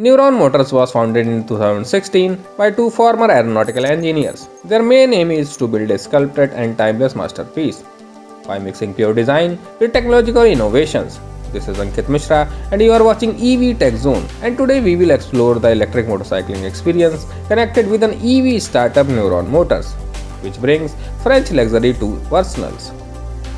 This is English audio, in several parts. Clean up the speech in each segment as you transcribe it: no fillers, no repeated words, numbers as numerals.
Newron Motors was founded in 2016 by two former aeronautical engineers. Their main aim is to build a sculpted and timeless masterpiece by mixing pure design with technological innovations. This is Ankit Mishra and you are watching EV Tech Zone, and today we will explore the electric motorcycling experience connected with an EV startup Newron Motors, which brings French luxury to personals.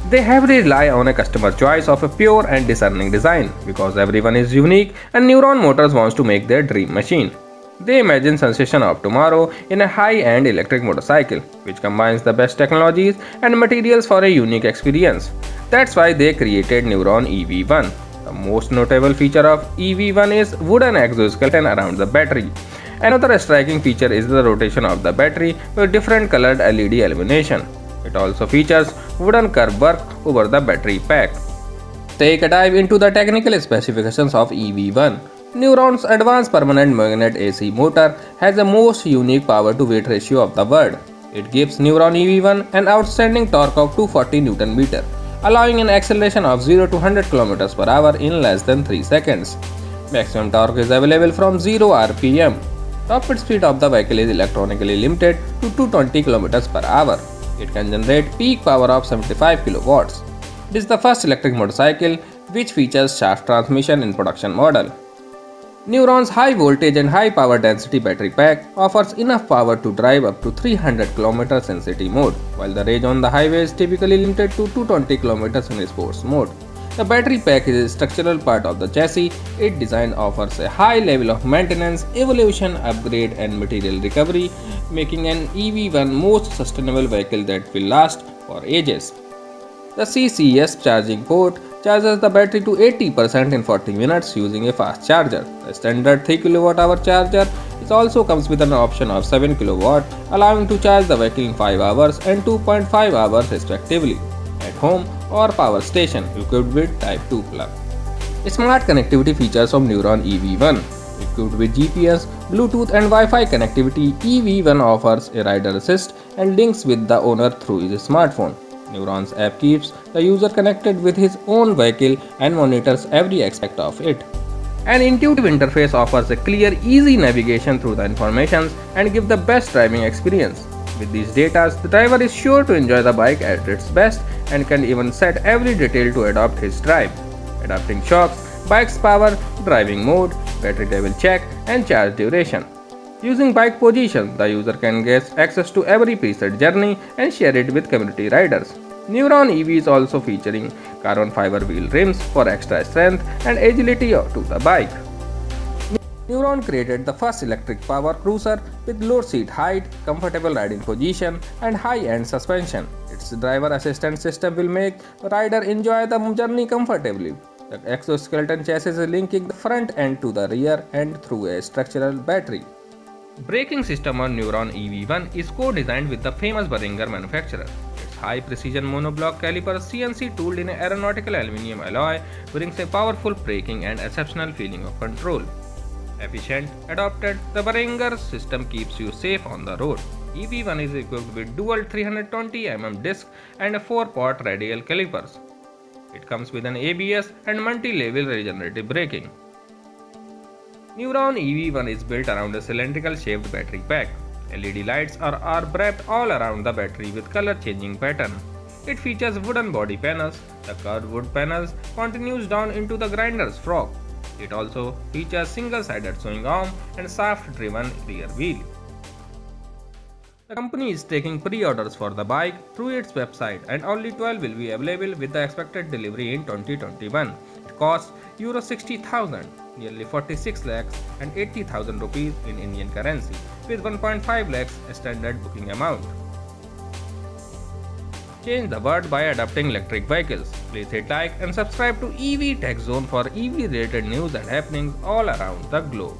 They heavily rely on a customer choice of a pure and discerning design because everyone is unique and Newron Motors wants to make their dream machine. They imagine sensation of tomorrow in a high-end electric motorcycle which combines the best technologies and materials for a unique experience. That's why they created Newron EV1. The most notable feature of EV1 is wooden exoskeleton around the battery. Another striking feature is the rotation of the battery with different colored LED illumination. It also features wooden curve work over the battery pack. Take a dive into the technical specifications of EV1. Newron's advanced permanent magnet AC motor has the most unique power to weight ratio of the world. It gives Newron EV1 an outstanding torque of 240 Nm, allowing an acceleration of 0 to 100 km/h in less than 3 seconds. Maximum torque is available from 0 rpm. Top speed of the vehicle is electronically limited to 220 km/h. It can generate peak power of 75 kilowatts. It is the first electric motorcycle which features shaft transmission in production model. Newron's high voltage and high power density battery pack offers enough power to drive up to 300 km in city mode, while the range on the highway is typically limited to 220 km in sports mode. The battery pack is a structural part of the chassis. Its design offers a high level of maintenance, evolution, upgrade and material recovery, making an EV1 most sustainable vehicle that will last for ages. The CCS charging port charges the battery to 80% in 40 minutes using a fast charger. The standard 3 kWh charger also comes with an option of 7 kW, allowing to charge the vehicle in 5 hours and 2.5 hours respectively. At home or power station equipped with Type 2 plug. Smart connectivity features of Newron EV1. Equipped with GPS, Bluetooth and Wi-Fi connectivity, EV1 offers a rider assist and links with the owner through his smartphone. Newron's app keeps the user connected with his own vehicle and monitors every aspect of it. An intuitive interface offers a clear, easy navigation through the informations and gives the best driving experience. With these data, the driver is sure to enjoy the bike at its best and can even set every detail to adopt his drive. Adapting shocks, bike's power, driving mode, battery level check and charge duration. Using bike position, the user can get access to every preset journey and share it with community riders. Newron EV is also featuring carbon fiber wheel rims for extra strength and agility to the bike. Newron created the first electric power cruiser with low seat height, comfortable riding position, and high-end suspension. Its driver assistance system will make the rider enjoy the journey comfortably. The exoskeleton chassis is linking the front end to the rear end through a structural battery. Braking system on Newron EV1 is co-designed with the famous Beringer manufacturer. Its high-precision monoblock caliper CNC tooled in an aeronautical aluminium alloy brings a powerful braking and exceptional feeling of control. Efficient, adopted, the Beringer system keeps you safe on the road. EV1 is equipped with dual 320mm disc and 4-pot radial calipers. It comes with an ABS and multi-level regenerative braking. Newron EV1 is built around a cylindrical shaped battery pack. LED lights are wrapped all around the battery with color changing pattern. It features wooden body panels. The curved wood panels continues down into the grinder's fork. It also features single-sided swing arm and shaft-driven rear wheel. The company is taking pre-orders for the bike through its website and only 12 will be available with the expected delivery in 2021. It costs €60,000, nearly 46 lakhs and 80,000 rupees in Indian currency, with 1.5 lakhs standard booking amount. Change the world by adopting electric vehicles. Please hit like and subscribe to EV Tech Zone for EV related news and happenings all around the globe.